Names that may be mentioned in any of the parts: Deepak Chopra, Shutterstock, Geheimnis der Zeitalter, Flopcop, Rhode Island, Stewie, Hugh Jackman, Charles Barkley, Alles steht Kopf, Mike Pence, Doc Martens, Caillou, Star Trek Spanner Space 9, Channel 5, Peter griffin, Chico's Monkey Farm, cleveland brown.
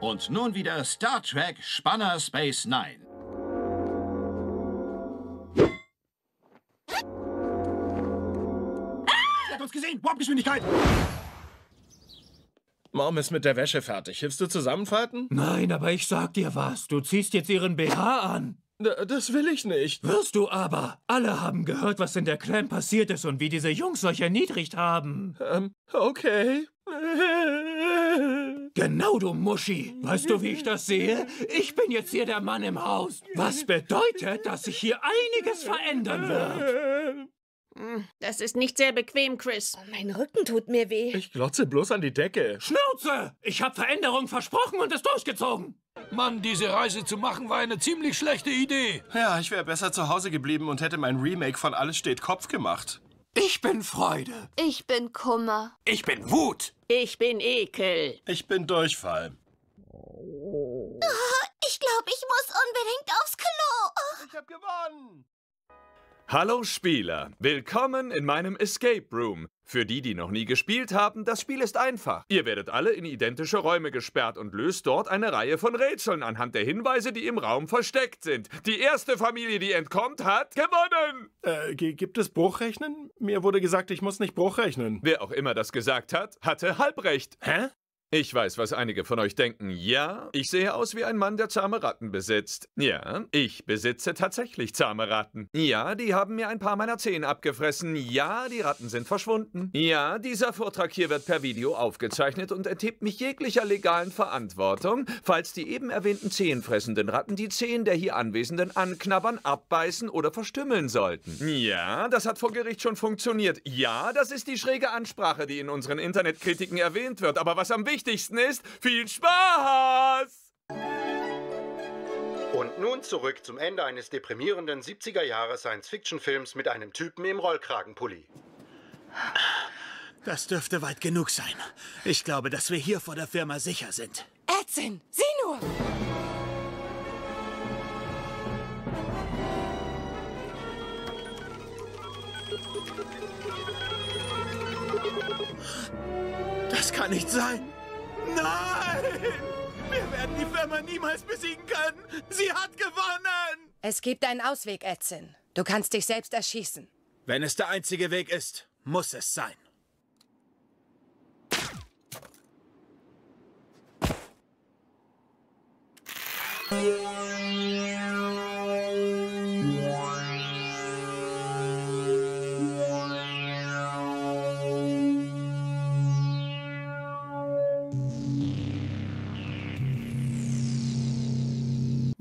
Und nun wieder Star Trek Spanner Space 9. Sie hat uns gesehen! Warpgeschwindigkeit! Mom ist mit der Wäsche fertig. Hilfst du zusammenfalten? Nein, aber ich sag dir was. Du ziehst jetzt ihren BH an. Das will ich nicht. Wirst du aber. Alle haben gehört, was in der Clan passiert ist und wie diese Jungs euch erniedrigt haben. Okay. Genau, du Muschi. Weißt du, wie ich das sehe? Ich bin jetzt hier der Mann im Haus. Was bedeutet, dass sich hier einiges verändern wird. Das ist nicht sehr bequem, Chris. Oh, mein Rücken tut mir weh. Ich glotze bloß an die Decke. Schnauze! Ich habe Veränderung versprochen und es durchgezogen. Mann, diese Reise zu machen, war eine ziemlich schlechte Idee. Ja, ich wäre besser zu Hause geblieben und hätte mein Remake von Alles steht Kopf gemacht. Ich bin Freude. Ich bin Kummer. Ich bin Wut. Ich bin Ekel. Ich bin Durchfall. Oh, ich glaube, ich muss unbedingt aufs Klo. Ich habe gewonnen. Hallo Spieler, willkommen in meinem Escape Room. Für die, die noch nie gespielt haben, das Spiel ist einfach. Ihr werdet alle in identische Räume gesperrt und löst dort eine Reihe von Rätseln anhand der Hinweise, die im Raum versteckt sind. Die erste Familie, die entkommt, hat gewonnen! Gibt es Bruchrechnen? Mir wurde gesagt, ich muss nicht Bruchrechnen. Wer auch immer das gesagt hat, hatte halbrecht. Hä? Ich weiß, was einige von euch denken. Ja, ich sehe aus wie ein Mann, der zahme Ratten besitzt. Ja, ich besitze tatsächlich zahme Ratten. Ja, die haben mir ein paar meiner Zehen abgefressen. Ja, die Ratten sind verschwunden. Ja, dieser Vortrag hier wird per Video aufgezeichnet und enthebt mich jeglicher legalen Verantwortung, falls die eben erwähnten zehenfressenden Ratten die Zehen der hier Anwesenden anknabbern, abbeißen oder verstümmeln sollten. Ja, das hat vor Gericht schon funktioniert. Ja, das ist die schräge Ansprache, die in unseren Internetkritiken erwähnt wird. Aber was am wichtigsten ist, viel Spaß! Und nun zurück zum Ende eines deprimierenden 70er-Jahre-Science-Fiction-Films mit einem Typen im Rollkragenpulli. Das dürfte weit genug sein. Ich glaube, dass wir hier vor der Firma sicher sind. Edson, sieh nur! Das kann nicht sein! Nein! Wir werden die Firma niemals besiegen können! Sie hat gewonnen! Es gibt einen Ausweg, Edson. Du kannst dich selbst erschießen. Wenn es der einzige Weg ist, muss es sein.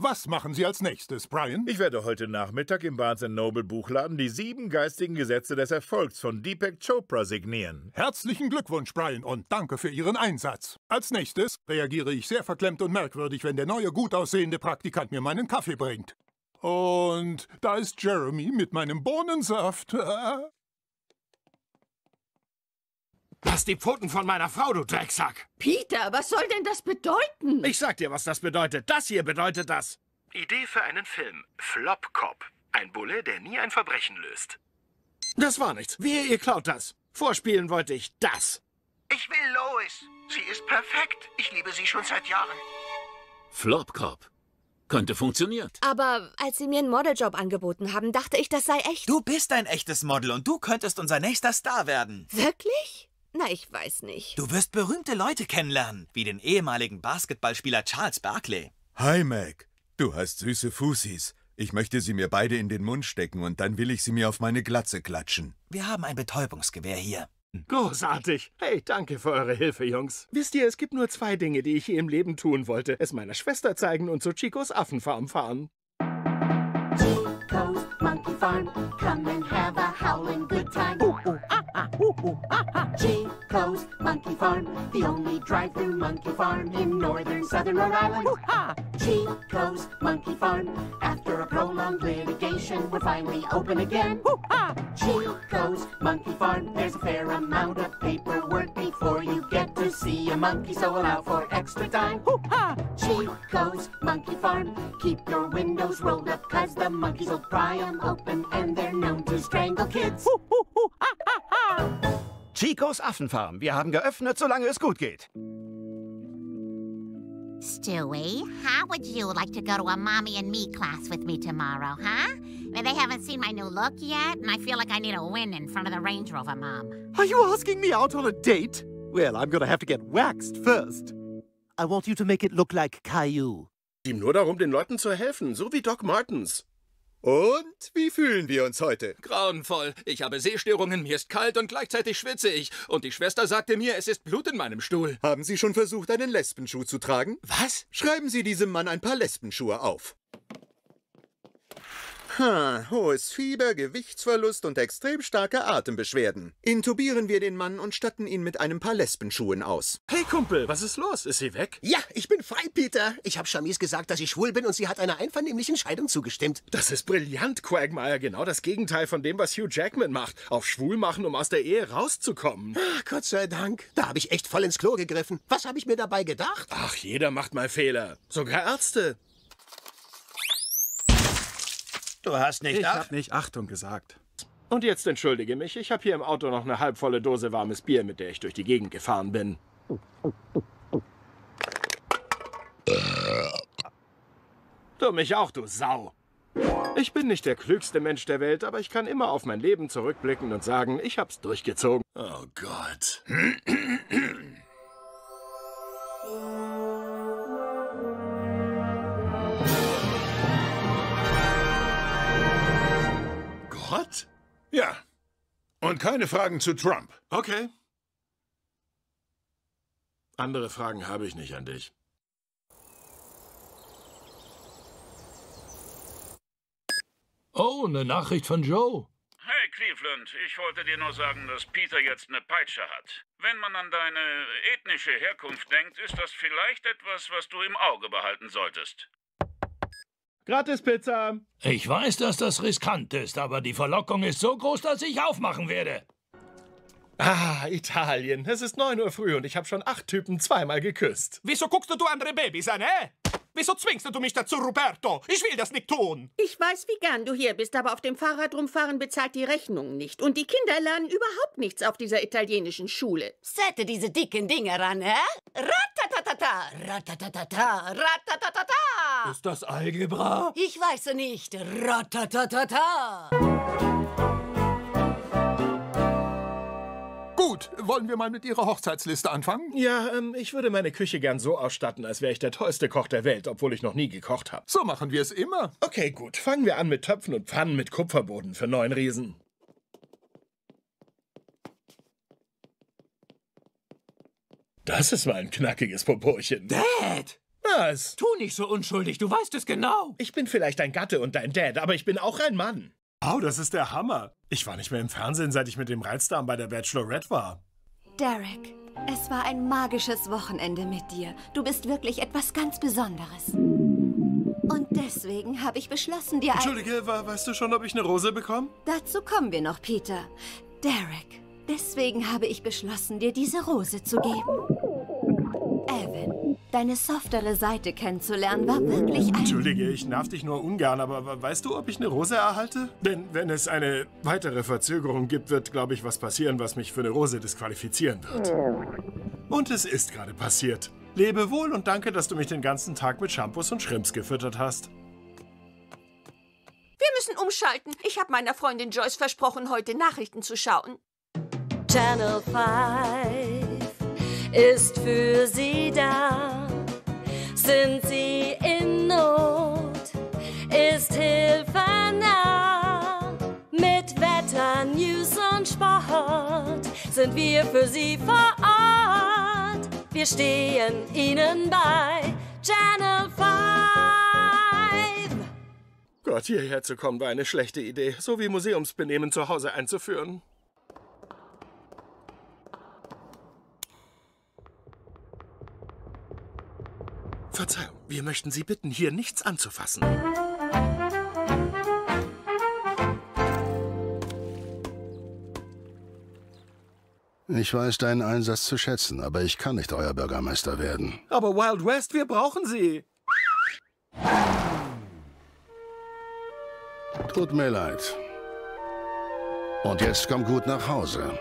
Was machen Sie als nächstes, Brian? Ich werde heute Nachmittag im Barnes & Noble Buchladen die 7 geistigen Gesetze des Erfolgs von Deepak Chopra signieren. Herzlichen Glückwunsch, Brian, und danke für Ihren Einsatz. Als nächstes reagiere ich sehr verklemmt und merkwürdig, wenn der neue, gut aussehende Praktikant mir meinen Kaffee bringt. Und da ist Jeremy mit meinem Bohnensaft. Lass die Pfoten von meiner Frau, du Drecksack! Peter, was soll denn das bedeuten? Ich sag dir, was das bedeutet. Das hier bedeutet das. Idee für einen Film. Flopcop. Ein Bulle, der nie ein Verbrechen löst. Das war nichts. Wehe, ihr klaut das. Vorspielen wollte ich das. Ich will Lois. Sie ist perfekt. Ich liebe sie schon seit Jahren. Flopcop. Könnte funktioniert. Aber als sie mir einen Modeljob angeboten haben, dachte ich, das sei echt. Du bist ein echtes Model und du könntest unser nächster Star werden. Wirklich? Na, ich weiß nicht. Du wirst berühmte Leute kennenlernen, wie den ehemaligen Basketballspieler Charles Barkley. Hi, Mac. Du hast süße Fußis. Ich möchte sie mir beide in den Mund stecken und dann will ich sie mir auf meine Glatze klatschen. Wir haben ein Betäubungsgewehr hier. Großartig. Hey, danke für eure Hilfe, Jungs. Wisst ihr, es gibt nur 2 Dinge, die ich hier im Leben tun wollte. Es meiner Schwester zeigen und zu Chico's Affenfarm fahren. Chico's Monkey Farm, come and have a howling good time. Chico's Monkey Farm, the only drive-thru monkey farm in northern southern Rhode Island. Chico's Monkey Farm, after a prolonged litigation, we're finally open again. Chico's Monkey Farm, there's a fair amount of paperwork before you get to see a monkey, so allow for extra time. Chico's Monkey Farm, keep your windows rolled up, cause the monkeys will pry them open and they're known to strangle kids. Chico's Affenfarm. Wir haben geöffnet, solange es gut geht. Stewie, how would you like to go to a Mommy and Me class with me tomorrow, huh? They haven't seen my new look yet, and I feel like I need a win in front of the Range Rover, Mom. Are you asking me out on a date? Well, I'm gonna have to get waxed first. I want you to make it look like Caillou. Ihm nur darum, den Leuten zu helfen, so wie Doc Martens. Und wie fühlen wir uns heute? Grauenvoll. Ich habe Sehstörungen, mir ist kalt und gleichzeitig schwitze ich. Und die Schwester sagte mir, es ist Blut in meinem Stuhl. Haben Sie schon versucht, einen Lesbenschuh zu tragen? Was? Schreiben Sie diesem Mann ein paar Lesbenschuhe auf. Hohes Fieber, Gewichtsverlust und extrem starke Atembeschwerden. Intubieren wir den Mann und statten ihn mit einem paar Lesbenschuhen aus. Hey Kumpel, was ist los? Ist sie weg? Ja, ich bin frei, Peter. Ich habe Chamis gesagt, dass ich schwul bin und sie hat einer einvernehmlichen Scheidung zugestimmt. Das ist brillant, Quagmire. Genau das Gegenteil von dem, was Hugh Jackman macht. Auf schwul machen, um aus der Ehe rauszukommen. Ach, Gott sei Dank. Da habe ich echt voll ins Klo gegriffen. Was habe ich mir dabei gedacht? Ach, jeder macht mal Fehler. Sogar Ärzte. Du hast nicht Achtung. Ich hab nicht Achtung gesagt. Und jetzt entschuldige mich, ich habe hier im Auto noch eine halbvolle Dose warmes Bier, mit der ich durch die Gegend gefahren bin. Du mich auch, du Sau. Ich bin nicht der klügste Mensch der Welt, aber ich kann immer auf mein Leben zurückblicken und sagen, ich hab's durchgezogen. Oh Gott. Gott? Ja. Und keine Fragen zu Trump. Okay. Andere Fragen habe ich nicht an dich. Oh, eine Nachricht von Joe. Hey, Cleveland, ich wollte dir nur sagen, dass Peter jetzt eine Peitsche hat. Wenn man an deine ethnische Herkunft denkt, ist das vielleicht etwas, was du im Auge behalten solltest. Gratis Pizza. Ich weiß, dass das riskant ist, aber die Verlockung ist so groß, dass ich aufmachen werde. Ah, Italien. Es ist 9 Uhr früh und ich habe schon 8 Typen zweimal geküsst. Wieso guckst du andere Babys an, hä? Wieso zwingst du mich dazu, Roberto? Ich will das nicht tun. Ich weiß, wie gern du hier bist, aber auf dem Fahrrad rumfahren bezahlt die Rechnung nicht. Und die Kinder lernen überhaupt nichts auf dieser italienischen Schule. Sette diese dicken Dinger ran, hä? Ratatata, ratatata, ratatata. Ist das Algebra? Ich weiß nicht. Ratatatata. Gut, wollen wir mal mit Ihrer Hochzeitsliste anfangen? Ja, ich würde meine Küche gern so ausstatten, als wäre ich der tollste Koch der Welt, obwohl ich noch nie gekocht habe. So machen wir es immer. Okay, gut. Fangen wir an mit Töpfen und Pfannen mit Kupferboden für 9 Riesen. Das ist mal ein knackiges Poporchen. Dad! Was? Tu nicht so unschuldig, du weißt es genau. Ich bin vielleicht dein Gatte und dein Dad, aber ich bin auch ein Mann. Au, das ist der Hammer. Ich war nicht mehr im Fernsehen, seit ich mit dem Reizdarm bei der Bachelorette war. Derek, es war ein magisches Wochenende mit dir. Du bist wirklich etwas ganz Besonderes. Und deswegen habe ich beschlossen, dir ein... Entschuldige, weißt du schon, ob ich eine Rose bekomme? Dazu kommen wir noch, Peter. Derek, deswegen habe ich beschlossen, dir diese Rose zu geben. Evan. Deine softere Seite kennenzulernen war wirklich ein... Entschuldige, ich nerv dich nur ungern, aber weißt du, ob ich eine Rose erhalte? Denn wenn es eine weitere Verzögerung gibt, wird, glaube ich, was passieren, was mich für eine Rose disqualifizieren wird. Und es ist gerade passiert. Lebe wohl und danke, dass du mich den ganzen Tag mit Shampoos und Shrimps gefüttert hast. Wir müssen umschalten. Ich habe meiner Freundin Joyce versprochen, heute Nachrichten zu schauen. Channel 5 ist für sie da. Sind sie in Not, ist Hilfe nah. Mit Wetter, News und Sport sind wir für sie vor Ort. Wir stehen ihnen bei Channel 5. Gott, hierher zu kommen war eine schlechte Idee, so wie Museumsbenehmen zu Hause einzuführen. Verzeihung, wir möchten Sie bitten, hier nichts anzufassen. Ich weiß deinen Einsatz zu schätzen, aber ich kann nicht euer Bürgermeister werden. Aber Wild West, wir brauchen Sie! Tut mir leid. Und jetzt komm gut nach Hause.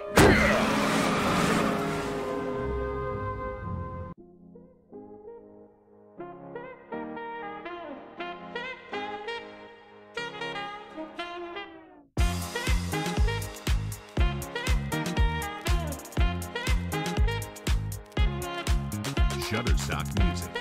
Shutterstock music.